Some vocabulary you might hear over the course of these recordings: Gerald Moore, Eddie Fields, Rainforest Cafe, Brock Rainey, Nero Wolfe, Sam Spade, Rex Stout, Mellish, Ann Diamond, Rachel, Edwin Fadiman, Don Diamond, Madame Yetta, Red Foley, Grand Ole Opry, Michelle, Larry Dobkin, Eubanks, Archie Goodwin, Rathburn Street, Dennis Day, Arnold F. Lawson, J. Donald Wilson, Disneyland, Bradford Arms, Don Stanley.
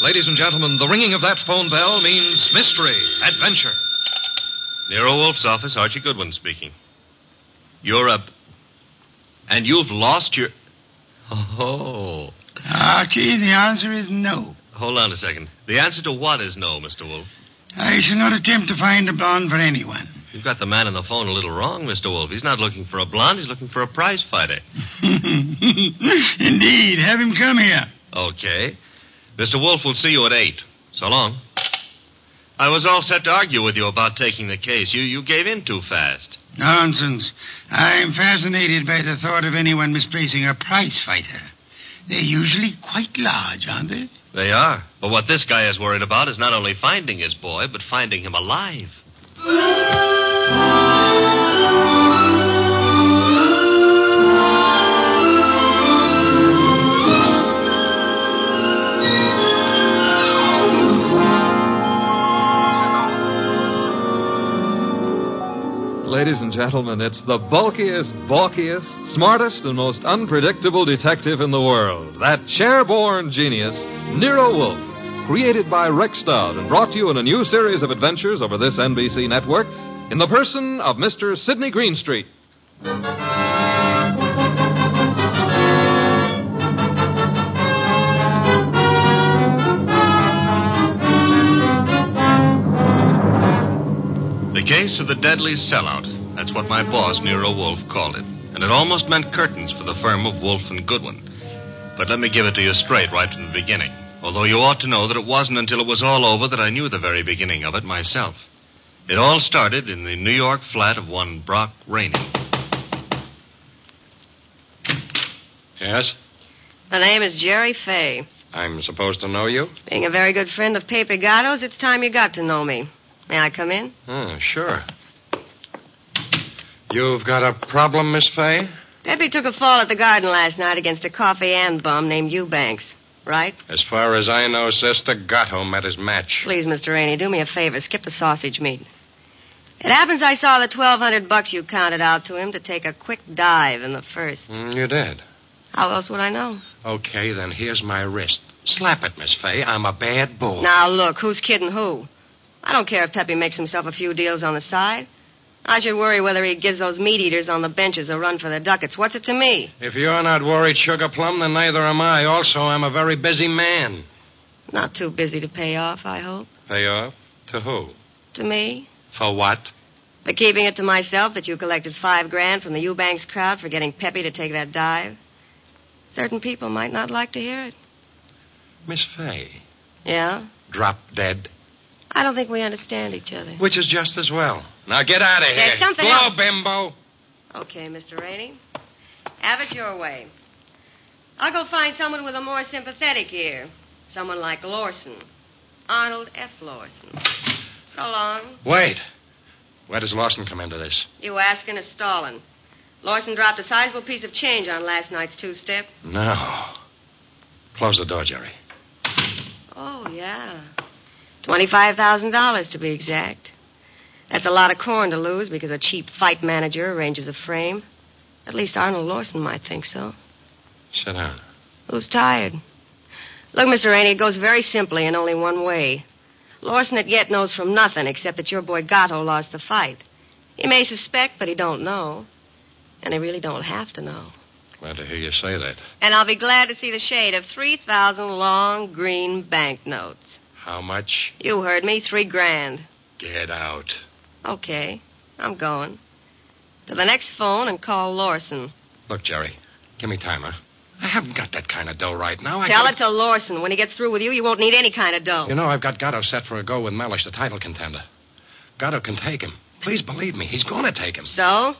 Ladies and gentlemen, the ringing of that phone bell means mystery, adventure. Nero Wolfe's office, Archie Goodwin speaking. You're up. And you've lost your... Oh. Archie, the answer is no. Hold on a second. The answer to what is no, Mr. Wolfe? I shall not attempt to find a blonde for anyone. You've got the man on the phone a little wrong, Mr. Wolfe. He's not looking for a blonde. He's looking for a prize fighter. Indeed. Have him come here. Okay. Mr. Wolfe will see you at 8. So long. I was all set to argue with you about taking the case. You gave in too fast. Nonsense. I'm fascinated by the thought of anyone misplacing a prize fighter. They're usually quite large, aren't they? They are. But what this guy is worried about is not only finding his boy, but finding him alive. Ladies and gentlemen, it's the bulkiest, balkiest, smartest, and most unpredictable detective in the world. That chair-born genius, Nero Wolfe, created by Rex Stout and brought to you in a new series of adventures over this NBC network in the person of Mr. Sidney Greenstreet. The case of the deadly sellout. That's what my boss, Nero Wolfe, called it. And it almost meant curtains for the firm of Wolfe and Goodwin. But let me give it to you straight right from the beginning. Although you ought to know that it wasn't until it was all over that I knew the very beginning of it myself. It all started in the New York flat of one Brock Rainey. Yes? My name is Jerry Faye. I'm supposed to know you? Being a very good friend of Pepe Gatto's, it's time you got to know me. May I come in? Oh, sure. You've got a problem, Miss Faye? Pepe took a fall at the garden last night against a coffee and bum named Eubanks, right? As far as I know, Sister Gatto met his match. Please, Mr. Rainey, do me a favor. Skip the sausage meat. It happens I saw the $1,200 you counted out to him to take a quick dive in the first. You did. How else would I know? Okay, then here's my wrist. Slap it, Miss Faye. I'm a bad boy. Now, look, who's kidding who? I don't care if Pepe makes himself a few deals on the side. I should worry whether he gives those meat-eaters on the benches a run for their ducats. What's it to me? If you're not worried, Sugar Plum, then neither am I. Also, I'm a very busy man. Not too busy to pay off, I hope. Pay off? To who? To me. For what? For keeping it to myself that you collected $5,000 from the Eubanks crowd for getting Pepe to take that dive. Certain people might not like to hear it. Miss Faye. Yeah? Drop dead. I don't think we understand each other. Which is just as well. Now get out of here. There's something else. Blow, bimbo. Okay, Mr. Rainey. Have it your way. I'll go find someone with a more sympathetic ear. Someone like Lawson. Arnold F. Lawson. So long. Wait. Where does Lawson come into this? You asking is stalling. Lawson dropped a sizable piece of change on last night's two-step. No. Close the door, Jerry. Oh, yeah. $25,000 to be exact. That's a lot of corn to lose because a cheap fight manager arranges a frame. At least Arnold Lawson might think so. Sit down. Who's tired? Look, Mr. Rainey, it goes very simply and only one way. Lawson at yet knows from nothing except that your boy Gatto lost the fight. He may suspect, but he don't know. And he really don't have to know. Glad to hear you say that. And I'll be glad to see the shade of 3,000 long green banknotes. How much? You heard me, $3,000. Get out. Okay, I'm going. To the next phone and call Lawson. Look, Jerry, give me time, huh? I haven't got that kind of dough right now. Tell it to Lawson. When he gets through with you, you won't need any kind of dough. You know, I've got Gatto set for a go with Mellish, the title contender. Gatto can take him. Please believe me, he's going to take him. So?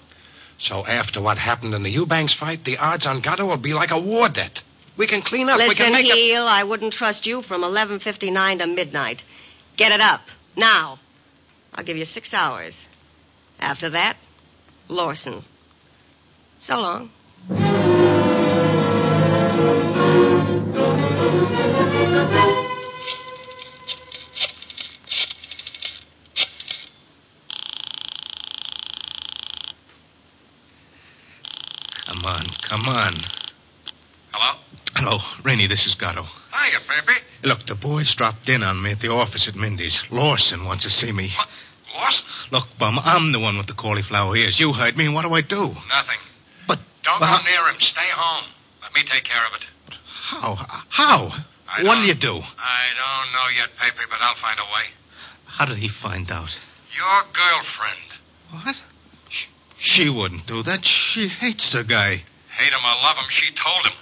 So after what happened in the Eubanks fight, the odds on Gatto will be like a war debt. We can clean up. Listen, we can make Heel, I wouldn't trust you from 11:59 to midnight. Get it up. Now. I'll give you 6 hours. After that, Lawson. So long. Come on. Hello? Hello, Rainey, this is Gatto. Hiya, Pepe. Look, the boys dropped in on me at the office at Mindy's. Lawson wants to see me. What? Lawson? Look, Bum, I'm the one with the cauliflower ears. You heard me. What do I do? Nothing. But... Don't go near him. Stay home. Let me take care of it. But how? What do you do? I don't know yet, Pepe, but I'll find a way. How did he find out? Your girlfriend. What? She wouldn't do that. She hates the guy. Hate him or love him, she told him.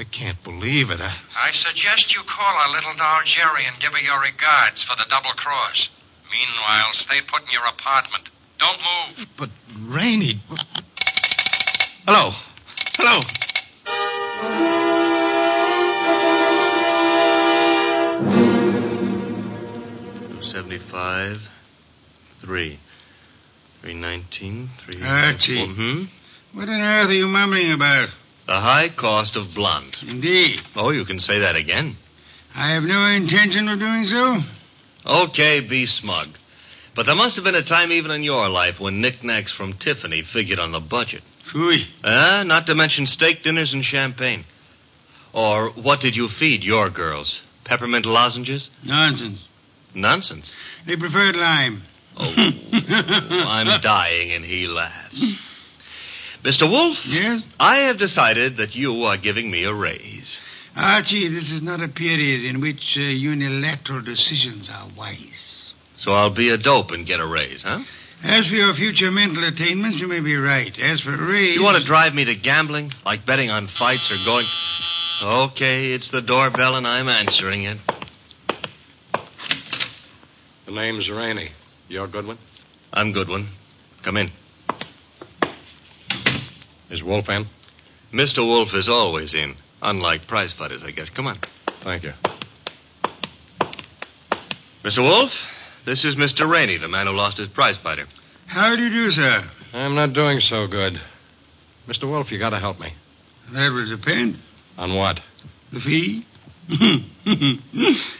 I can't believe it. I suggest you call our little doll Jerry and give her your regards for the double cross. Meanwhile, stay put in your apartment. Don't move. But, Rainey... Hello. Hello. $275, 3, 319, 3... Archie. What on earth are you mumbling about? The high cost of blonde. Indeed. Oh, you can say that again. I have no intention of doing so. Okay, be smug. But there must have been a time even in your life when knickknacks from Tiffany figured on the budget. Phooey. Not to mention steak dinners and champagne. Or what did you feed your girls? Peppermint lozenges? Nonsense? They preferred lime. Oh, I'm dying and he laughs. Mr. Wolfe? Yes? I have decided that you are giving me a raise. Archie, this is not a period in which unilateral decisions are wise. So I'll be a dope and get a raise, huh? As for your future mental attainments, you may be right. As for a raise... You want to drive me to gambling? Like betting on fights or going... Okay, it's the doorbell and I'm answering it. The name's Rainey. You're Goodwin? I'm Goodwin. Come in. Is Wolfe in? Mr. Wolfe is always in, unlike prize fighters, I guess. Come on. Thank you. Mr. Wolfe, this is Mr. Rainey, the man who lost his prize fighter. How do you do, sir? I'm not doing so good. Mr. Wolfe, you got to help me. That would depend. On what? The fee.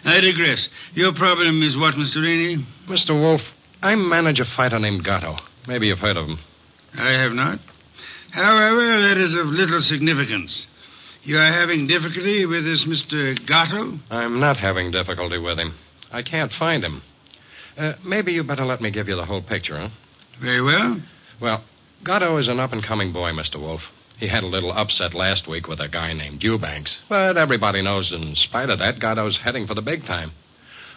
I digress. Your problem is what, Mr. Rainey? Mr. Wolfe, I manage a fighter named Gatto. Maybe you've heard of him. I have not. However, that is of little significance. You are having difficulty with this Mr. Gatto? I'm not having difficulty with him. I can't find him. Maybe you better let me give you the whole picture, huh? Very well. Well, Gatto is an up-and-coming boy, Mr. Wolfe. He had a little upset last week with a guy named Eubanks. But everybody knows, in spite of that, Gatto's heading for the big time.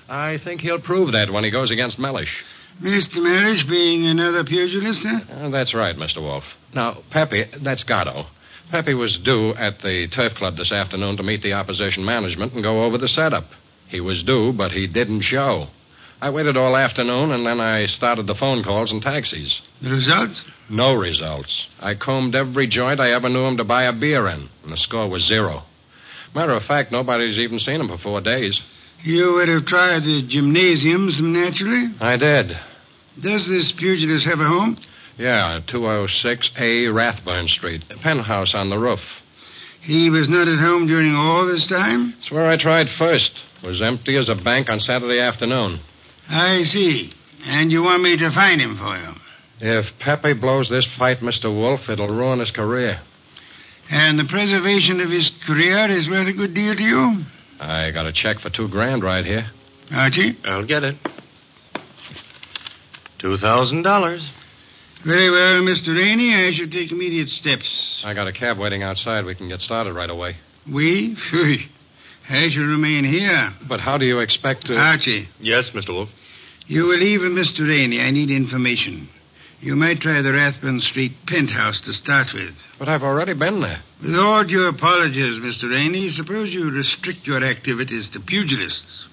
I think he'll prove that when he goes against Mellish. Mr. Mellish being another pugilist, huh? That's right, Mr. Wolfe. Now, Pepe, that's Gatto. Pepe was due at the Turf Club this afternoon to meet the opposition management and go over the setup. He was due, but he didn't show. I waited all afternoon, and then I started the phone calls and taxis. The results? No results. I combed every joint I ever knew him to buy a beer in, and the score was 0. Matter of fact, nobody's even seen him for 4 days. You would have tried the gymnasiums, naturally? I did. Does this pugilist have a home? Yeah, 206A Rathburn Street, a penthouse on the roof. He was not at home during all this time? That's where I tried first. It was empty as a bank on Saturday afternoon. I see. And you want me to find him for you? If Pepe blows this fight, Mr. Wolfe, it'll ruin his career. And the preservation of his career is worth a good deal to you? I got a check for $2,000 right here. Archie? I'll get it. $2,000. Very well, Mr. Rainey. I shall take immediate steps. I got a cab waiting outside. We can get started right away. We? I shall remain here. But how do you expect to... Archie. Yes, Mr. Wolfe? You will leave with Mr. Rainey. I need information. You might try the Rathbun Street penthouse to start with. But I've already been there. With all due apologies, Mr. Rainey, suppose you restrict your activities to pugilists.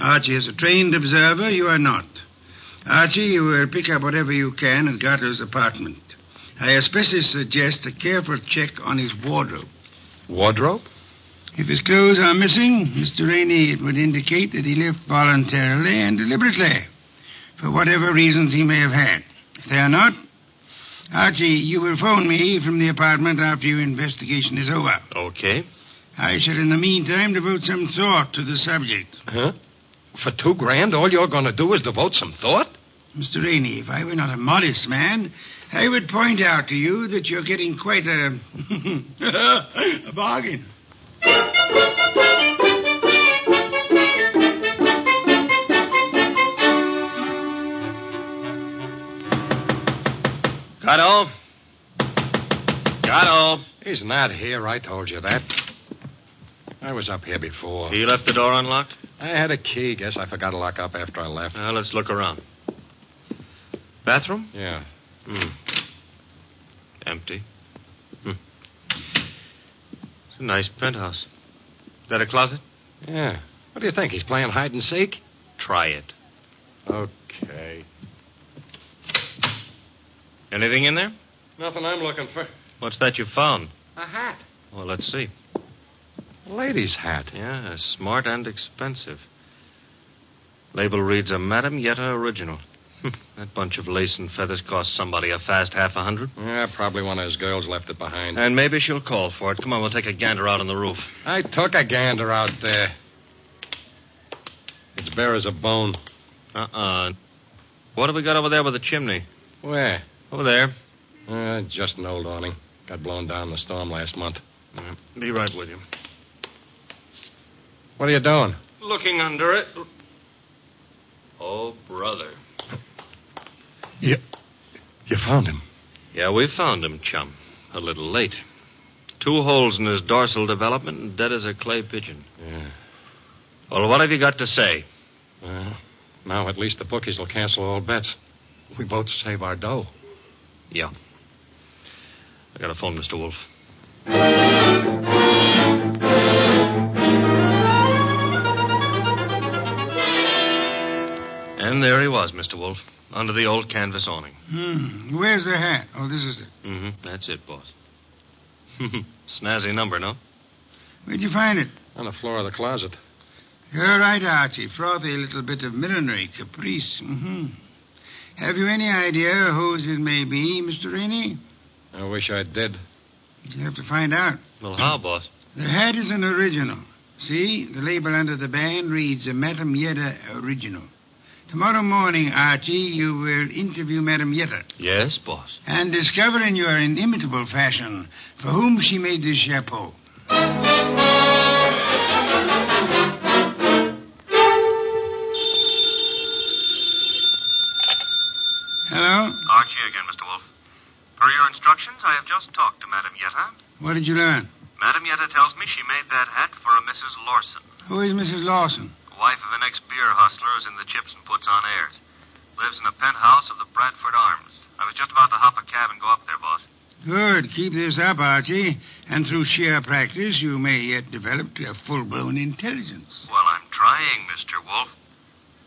Archie is a trained observer. You are not. Archie, you will pick up whatever you can at Gatto's apartment. I especially suggest a careful check on his wardrobe. Wardrobe? If his clothes are missing, Mr. Rainey, it would indicate that he left voluntarily and deliberately, for whatever reasons he may have had. If they are not, Archie, you will phone me from the apartment after your investigation is over. Okay. I shall, in the meantime, devote some thought to the subject. Huh? For $2,000, all you're going to do is devote some thought? Mr. Rainey, if I were not a modest man, I would point out to you that you're getting quite a bargain. Gatto? Gatto? He's not here. I told you that. I was up here before. He left the door unlocked? I had a key. Guess I forgot to lock up after I left. Now, let's look around. Bathroom? Yeah. Empty. It's a nice penthouse. Is that a closet? Yeah. What do you think? He's playing hide and seek? Try it. Okay. Anything in there? Nothing I'm looking for. What's that you found? A hat. Well, let's see. A lady's hat. Yeah, smart and expensive. Label reads a Madame Yetta original. That bunch of lace and feathers cost somebody a fast $100. Yeah, probably one of his girls left it behind. And maybe she'll call for it. Come on, we'll take a gander out on the roof. I took a gander out there. It's bare as a bone. What have we got over there by the chimney? Where? Over there. Just an old awning. Got blown down in the storm last month. Be right with you. What are you doing? Looking under it. Oh, brother. You found him? Yeah, we found him, chum. A little late. 2 holes in his dorsal development and dead as a clay pigeon. Yeah. Well, what have you got to say? Now at least the bookies will cancel all bets. We both save our dough. Yeah. I got to phone Mr. Wolfe. And there he was, Mr. Wolfe, under the old canvas awning. Where's the hat? Oh, this is it. That's it, boss. Snazzy number, no? Where'd you find it? On the floor of the closet. You're right, Archie. Frothy little bit of millinery, caprice. Have you any idea whose it may be, Mr. Rainey? I wish I did. You have to find out. Well, how, boss? The hat is an original. See? The label under the band reads a Madame Yetta original. Tomorrow morning, Archie, you will interview Madame Yetta. Yes, boss. And discover in your inimitable fashion for whom she made this chapeau. Hello? Archie again, Mr. Wolfe. For your instructions, I have just talked to Madame Yetta. What did you learn? Madame Yetta tells me she made that hat for a Mrs. Lawson. Who is Mrs. Lawson? Wife of an ex-beer hustler who's in the chips and puts on airs. Lives in a penthouse of the Bradford Arms. I was just about to hop a cab and go up there, boss. Good. Keep this up, Archie. And through sheer practice, you may yet develop a full-blown intelligence. Well, I'm trying, Mr. Wolfe.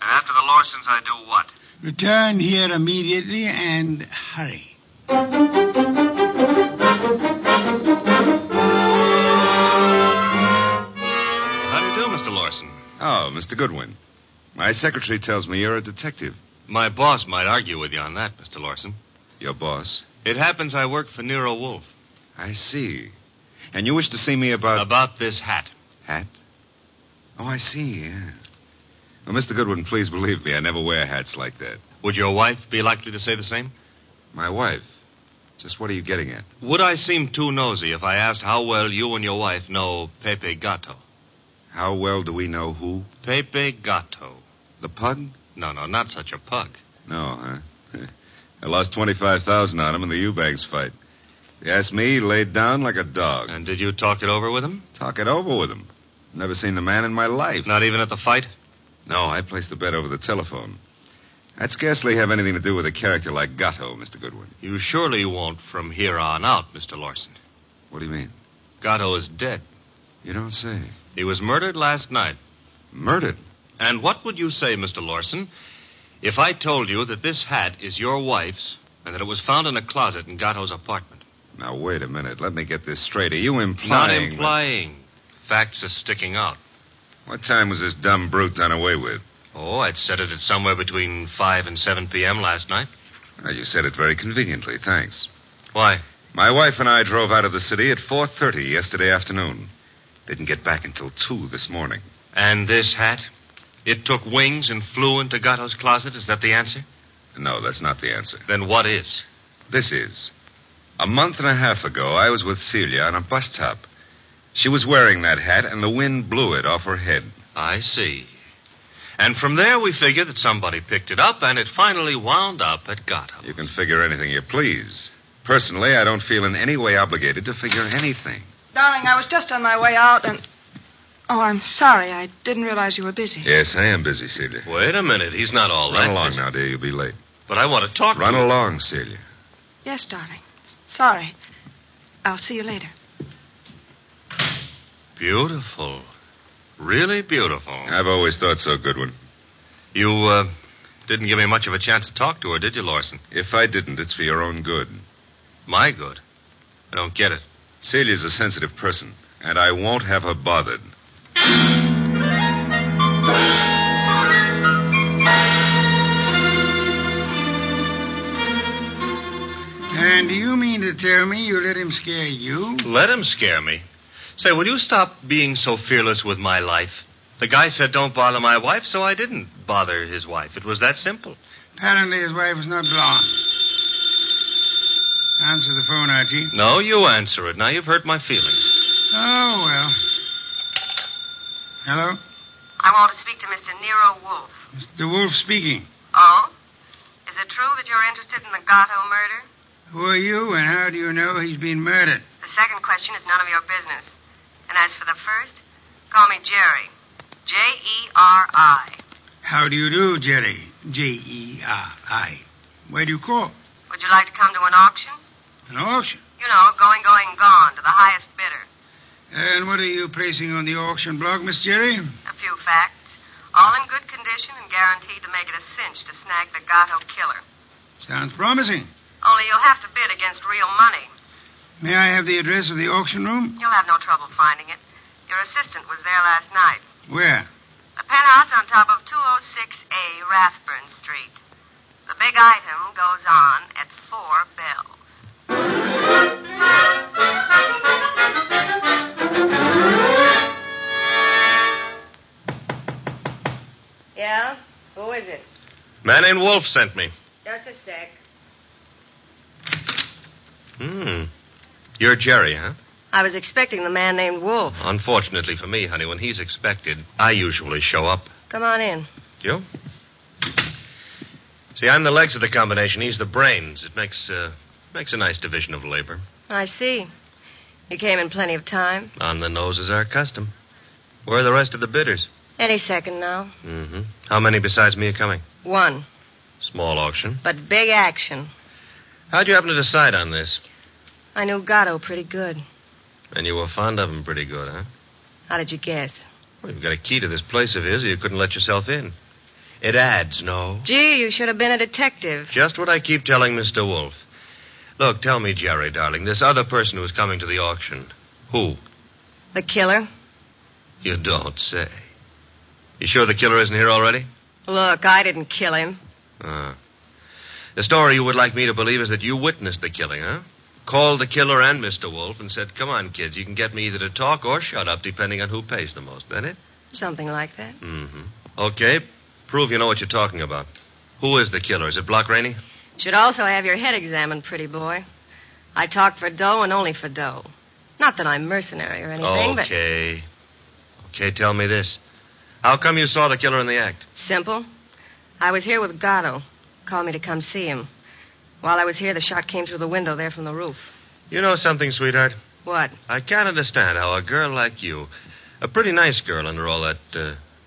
And after the Lawsons, I do what? Return here immediately and hurry. How do you do, Mr. Lawson? Oh, Mr. Goodwin. My secretary tells me you're a detective. My boss might argue with you on that, Mr. Lawson. Your boss? It happens I work for Nero Wolfe. I see. And you wish to see me about... About this hat. Hat? Oh, I see, yeah. Well, Mr. Goodwin, please believe me, I never wear hats like that. Would your wife be likely to say the same? My wife? Just what are you getting at? Would I seem too nosy if I asked how well you and your wife know Pepe Gatto? How well do we know who? Pepe Gatto. The pug? No, not such a pug. No, huh? I lost $25,000 on him in the Eubanks fight. You asked me, he laid down like a dog. And did you talk it over with him? Talk it over with him? Never seen the man in my life. Not even at the fight? No, I placed the bet over the telephone. I'd scarcely have anything to do with a character like Gatto, Mr. Goodwin. You surely won't from here on out, Mr. Lawson. What do you mean? Gatto is dead. You don't say. He was murdered last night. Murdered? And what would you say, Mr. Lawson, if I told you that this hat is your wife's and that it was found in a closet in Gatto's apartment? Now, wait a minute. Let me get this straight. Are you implying... Not implying. That... Facts are sticking out. What time was this dumb brute done away with? Oh, I'd said it at somewhere between 5 and 7 p.m. last night. Well, you said it very conveniently, thanks. Why? My wife and I drove out of the city at 4:30 yesterday afternoon. Didn't get back until 2 this morning. And this hat? It took wings and flew into Gatto's closet? Is that the answer? No, that's not the answer. Then what is? This is. A month and a half ago, I was with Celia on a bus top. She was wearing that hat, and the wind blew it off her head. I see. And from there, we figure that somebody picked it up, and it finally wound up at Gatto. You can figure anything you please. Personally, I don't feel in any way obligated to figure anything. Darling, I was just on my way out, and... Oh, I'm sorry. I didn't realize you were busy. Yes, I am busy, Celia. Wait a minute. He's not all that. Run along now, dear. You'll be late. But I want to talk to you. Run along, Celia. Yes, darling. Sorry. I'll see you later. Beautiful. Really beautiful. I've always thought so, Goodwin. You, didn't give me much of a chance to talk to her, did you, Lawson? If I didn't, it's for your own good. My good? I don't get it. Celia's a sensitive person, and I won't have her bothered. And do you mean to tell me you let him scare you? Let him scare me? Say, will you stop being so fearless with my life? The guy said don't bother my wife, so I didn't bother his wife. It was that simple. Apparently his wife is not blonde. Answer the phone, Archie. No, you answer it. Now you've hurt my feelings. Oh, well. Hello? I want to speak to Mr. Nero Wolfe. Mr. Wolfe speaking. Oh? Is it true that you're interested in the Gatto murder? Who are you, and how do you know he's been murdered? The second question is none of your business. And as for the first, call me Jerry. J-E-R-I. How do you do, Jerry? J-E-R-I. Where do you call? Would you like to come to an auction? An auction? You know, going, going, gone, to the highest bidder. And what are you placing on the auction block, Miss Jerry? A few facts. All in good condition and guaranteed to make it a cinch to snag the Gatto killer. Sounds promising. Only you'll have to bid against real money. May I have the address of the auction room? You'll have no trouble finding it. Your assistant was there last night. Where? The penthouse on top of 206A Rathburn Street. The big item goes on at 4 bells. Yeah? Who is it? Man named Wolfe sent me. Just a sec. Hmm. You're Jerry, huh? I was expecting the man named Wolfe. Unfortunately for me, honey, when he's expected, I usually show up. Come on in. You? See, I'm the legs of the combination. He's the brains. It makes a nice division of labor. I see. You came in plenty of time. On the nose is our custom. Where are the rest of the bidders? Any second now. Mm-hmm. How many besides me are coming? One. Small auction. But big action. How'd you happen to decide on this? I knew Gatto pretty good. And you were fond of him pretty good, huh? How did you guess? Well, you've got a key to this place of his or you couldn't let yourself in. It adds, no? Gee, you should have been a detective. Just what I keep telling Mr. Wolfe. Look, tell me, Jerry, darling, this other person who's coming to the auction, who? The killer. You don't say. You sure the killer isn't here already? Look, I didn't kill him. The story you would like me to believe is that you witnessed the killing, huh? Called the killer and Mr. Wolfe and said, come on, kids, you can get me either to talk or shut up, depending on who pays the most, isn't it? Something like that. Mm-hmm. Okay, prove you know what you're talking about. Who is the killer? Is it Brock Rainey? Should also have your head examined, pretty boy. I talk for dough and only for dough. Not that I'm mercenary or anything, okay. But... Okay, tell me this. How come you saw the killer in the act? Simple. I was here with Gatto. Called me to come see him. While I was here, the shot came through the window there from the roof. You know something, sweetheart? What? I can't understand how a girl like you, a pretty nice girl under all that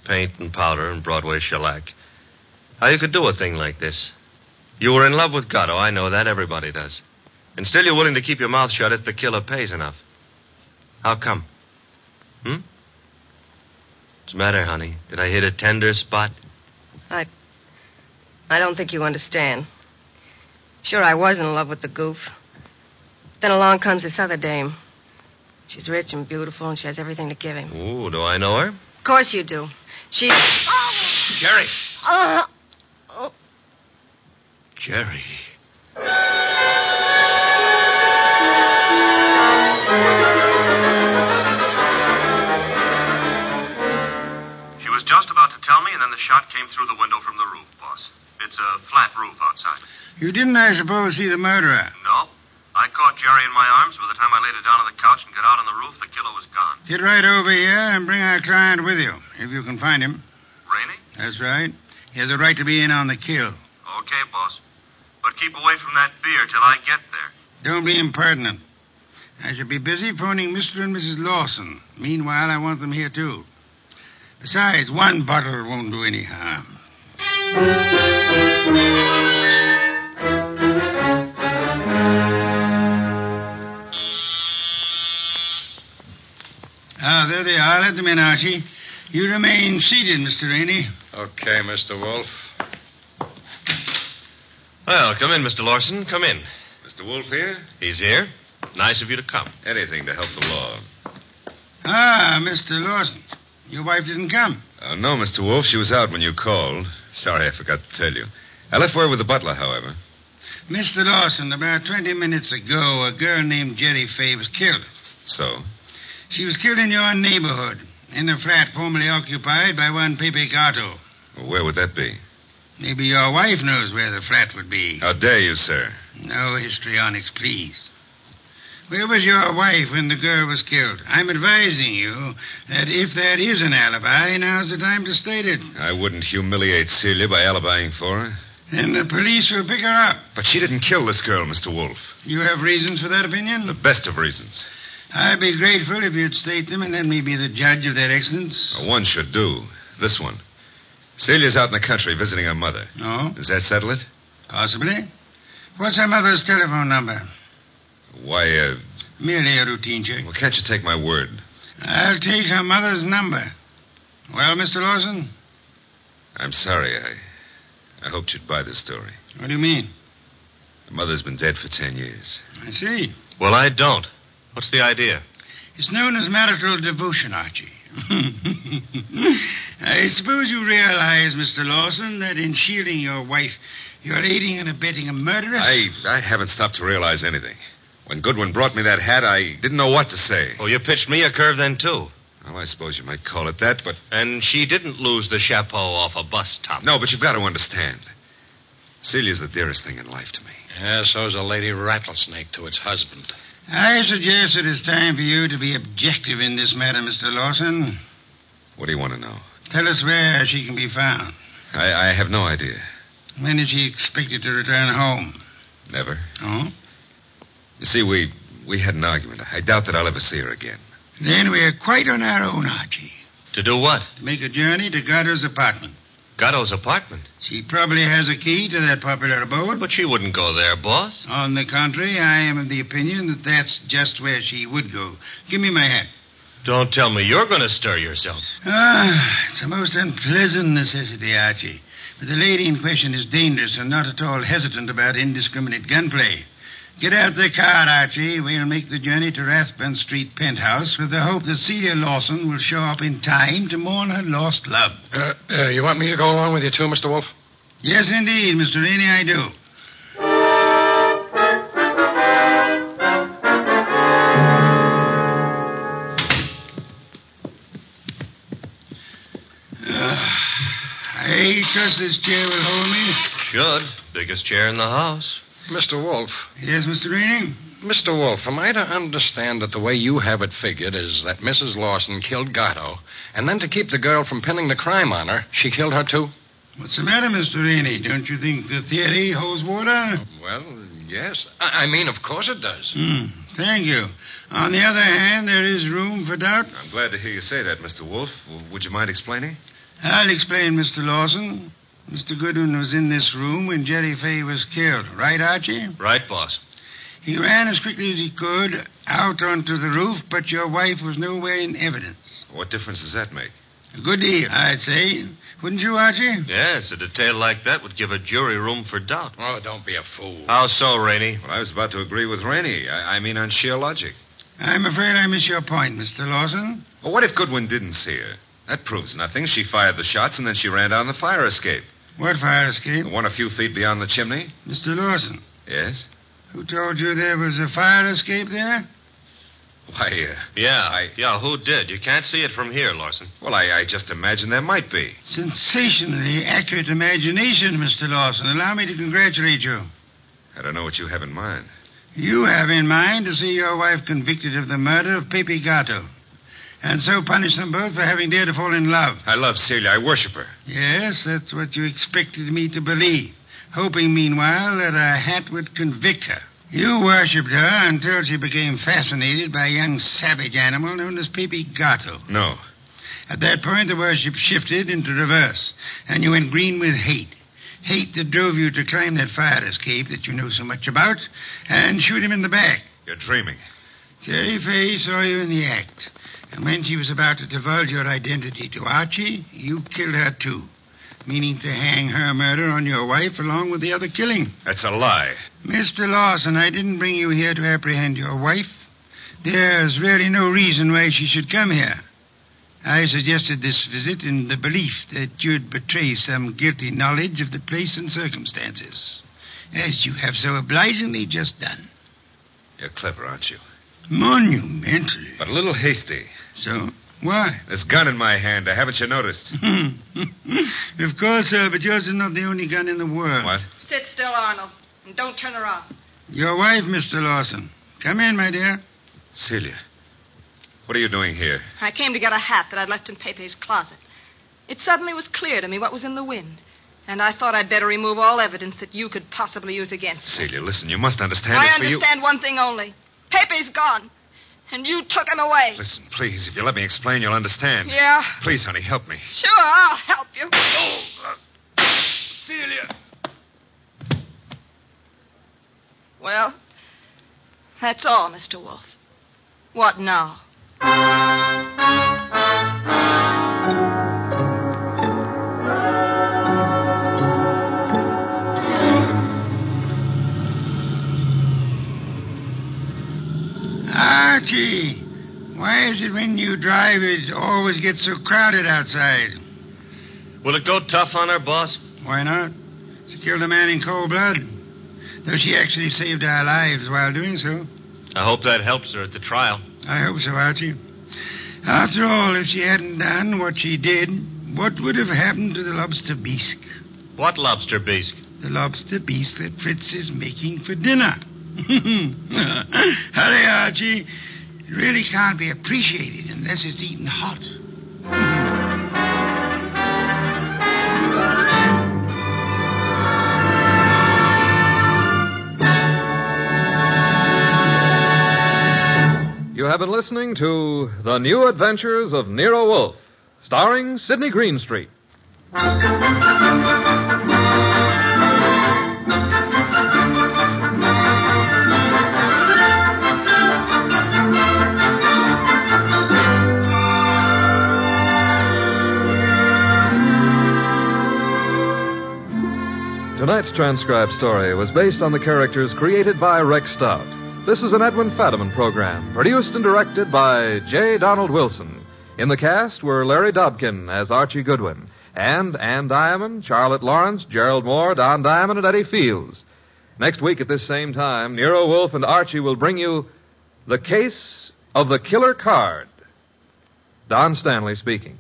paint and powder and Broadway shellac, how you could do a thing like this. You were in love with Gatto. I know that. Everybody does. And still you're willing to keep your mouth shut if the killer pays enough. How come? What's the matter, honey? Did I hit a tender spot? I don't think you understand. Sure, I was in love with the goof. Then along comes this other dame. She's rich and beautiful, and she has everything to give him. Ooh, do I know her? Of course you do. She's... Oh! Jerry! Oh. Jerry. She was just about to tell me, and then the shot came through the window from the roof, boss. It's a flat roof outside. You didn't, I suppose, see the murderer? No. I caught Jerry in my arms. By the time I laid her down on the couch and got out on the roof, the killer was gone. Get right over here and bring our client with you, if you can find him. Rainey? That's right. He has a right to be in on the kill. Okay, boss. But keep away from that beer till I get there. Don't be impertinent. I should be busy phoning Mr. and Mrs. Lawson. Meanwhile, I want them here, too. Besides, one bottle won't do any harm. Ah, there they are. Let them in, Archie. You remain seated, Mr. Rainey. Okay, Mr. Wolfe. Well, come in, Mr. Lawson. Come in. Mr. Wolfe here? He's here. Nice of you to come. Anything to help the law. Ah, Mr. Lawson. Your wife didn't come. No, Mr. Wolfe. She was out when you called. Sorry, I forgot to tell you. I left word with the butler, however. Mr. Lawson, about 20 minutes ago, a girl named Jerry Faye was killed. So? She was killed in your neighborhood, in a flat formerly occupied by one Pepe Gatto. Well, where would that be? Maybe your wife knows where the flat would be. How dare you, sir? No histrionics, please. Where was your wife when the girl was killed? I'm advising you that if that is an alibi, now's the time to state it. I wouldn't humiliate Celia by alibying for her. Then the police will pick her up. But she didn't kill this girl, Mr. Wolfe. You have reasons for that opinion? The best of reasons. I'd be grateful if you'd state them and let me be the judge of their excellence. One should do. This one. Celia's out in the country visiting her mother. Oh? Does that settle it? Possibly. What's her mother's telephone number? Why, merely a routine check. Well, can't you take my word? I'll take her mother's number. Well, Mr. Lawson? I'm sorry. I hoped you'd buy this story. What do you mean? Her mother's been dead for 10 years. I see. Well, I don't. What's the idea? It's known as marital devotion, Archie. I suppose you realize, Mr. Lawson, that in shielding your wife, you're aiding and abetting a murderess? I haven't stopped to realize anything. When Goodwin brought me that hat, I didn't know what to say. Oh, you pitched me a curve then, too. Well, I suppose you might call it that, but... And she didn't lose the chapeau off a bus top. No, but you've got to understand. Celia's the dearest thing in life to me. Yeah, so's a lady rattlesnake to its husband. I suggest it is time for you to be objective in this matter, Mr. Lawson. What do you want to know? Tell us where she can be found. I have no idea. When is she expected to return home? Never. Oh? You see, we had an argument. I doubt that I'll ever see her again. Then we are quite on our own, Archie. To do what? To make a journey to Gatto's apartment. Gatto's apartment? She probably has a key to that popular abode. But she wouldn't go there, boss. On the contrary, I am of the opinion that that's just where she would go. Give me my hat. Don't tell me you're going to stir yourself. Ah, it's a most unpleasant necessity, Archie. But the lady in question is dangerous and not at all hesitant about indiscriminate gunplay. Get out the car, Archie. We'll make the journey to Rathburn Street penthouse with the hope that Celia Lawson will show up in time to mourn her lost love. You want me to go along with you too, Mr. Wolfe? Yes, indeed, Mr. Rainey, I do. I trust this chair will hold me. Should. Biggest chair in the house. Mr. Wolfe. Yes, Mr. Rainey? Mr. Wolfe, am I to understand that the way you have it figured is that Mrs. Lawson killed Gatto, and then to keep the girl from pinning the crime on her, she killed her too? What's the matter, Mr. Rainey? Don't you think the theory holds water? Well, yes. I mean, of course it does. Thank you. On the other hand, there is room for doubt. I'm glad to hear you say that, Mr. Wolfe. Would you mind explaining? I'll explain, Mr. Lawson. Mr. Goodwin was in this room when Jerry Faye was killed. Right, Archie? Right, boss. He ran as quickly as he could out onto the roof, but your wife was nowhere in evidence. What difference does that make? A good deal, I'd say. Wouldn't you, Archie? Yes, a detail like that would give a jury room for doubt. Oh, don't be a fool. How so, Rainey? Well, I was about to agree with Rainey. I mean, on sheer logic. I'm afraid I miss your point, Mr. Lawson. Well, what if Goodwin didn't see her? That proves nothing. She fired the shots, and then she ran down the fire escape. What fire escape? The one a few feet beyond the chimney. Mr. Lawson. Yes? Who told you there was a fire escape there? Why, Yeah, who did? You can't see it from here, Lawson. Well, I just imagined there might be. Sensationally accurate imagination, Mr. Lawson. Allow me to congratulate you. I don't know what you have in mind. You have in mind to see your wife convicted of the murder of Pepe Gatto. And so punish them both for having dared to fall in love. I love Celia. I worship her. Yes, that's what you expected me to believe, hoping, meanwhile, that a hat would convict her. You worshipped her until she became fascinated by a young savage animal known as Pepe Gatto. No. At that point, the worship shifted into reverse, and you went green with hate. Hate that drove you to climb that fire escape that you know so much about and shoot him in the back. You're dreaming. Jerry Faye saw you in the act, and when she was about to divulge your identity to Archie, you killed her too, meaning to hang her murder on your wife along with the other killing. That's a lie. Mr. Lawson, I didn't bring you here to apprehend your wife. There's really no reason why she should come here. I suggested this visit in the belief that you'd betray some guilty knowledge of the place and circumstances, as you have so obligingly just done. You're clever, aren't you? Monumentally. But a little hasty. So? Why? This gun in my hand. Haven't you noticed? Of course, sir, but yours is not the only gun in the world. What? Sit still, Arnold, and don't turn around. Your wife, Mr. Lawson. Come in, my dear. Celia, what are you doing here? I came to get a hat that I'd left in Pepe's closet. It suddenly was clear to me what was in the wind, and I thought I'd better remove all evidence that you could possibly use against me. Celia, listen, you must understand. I understand one thing only. Pepe's gone. And you took him away. Listen, please, if you let me explain, you'll understand. Yeah? Please, honey, help me. Sure, I'll help you. Oh, Celia. Well, that's all, Mr. Wolfe. What now? Archie, why is it when you drive it always gets so crowded outside? Will it go tough on her, boss? Why not? She killed a man in cold blood, though she actually saved our lives while doing so. I hope that helps her at the trial. I hope so, Archie. After all, if she hadn't done what she did, what would have happened to the lobster bisque? What lobster bisque? The lobster bisque that Fritz is making for dinner. Hurry, Archie. It really can't be appreciated unless it's eaten hot. You have been listening to The New Adventures of Nero Wolfe, starring Sidney Greenstreet. Tonight's transcribed story was based on the characters created by Rex Stout. This is an Edwin Fadiman program, produced and directed by J. Donald Wilson. In the cast were Larry Dobkin as Archie Goodwin, and Ann Diamond, Charlotte Lawrence, Gerald Moore, Don Diamond, and Eddie Fields. Next week at this same time, Nero Wolfe and Archie will bring you The Case of the Killer Card. Don Stanley speaking.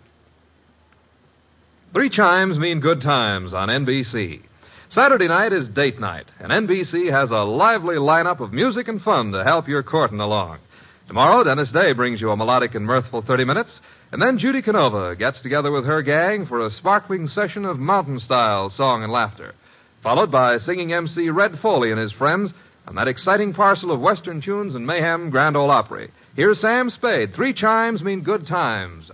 3 chimes mean good times on NBC. Saturday night is date night, and NBC has a lively lineup of music and fun to help your courting along. Tomorrow, Dennis Day brings you a melodic and mirthful 30 minutes, and then Judy Canova gets together with her gang for a sparkling session of mountain-style song and laughter, followed by singing MC Red Foley and his friends on that exciting parcel of Western tunes and mayhem Grand Ole Opry. Here's Sam Spade. 3 chimes mean good times.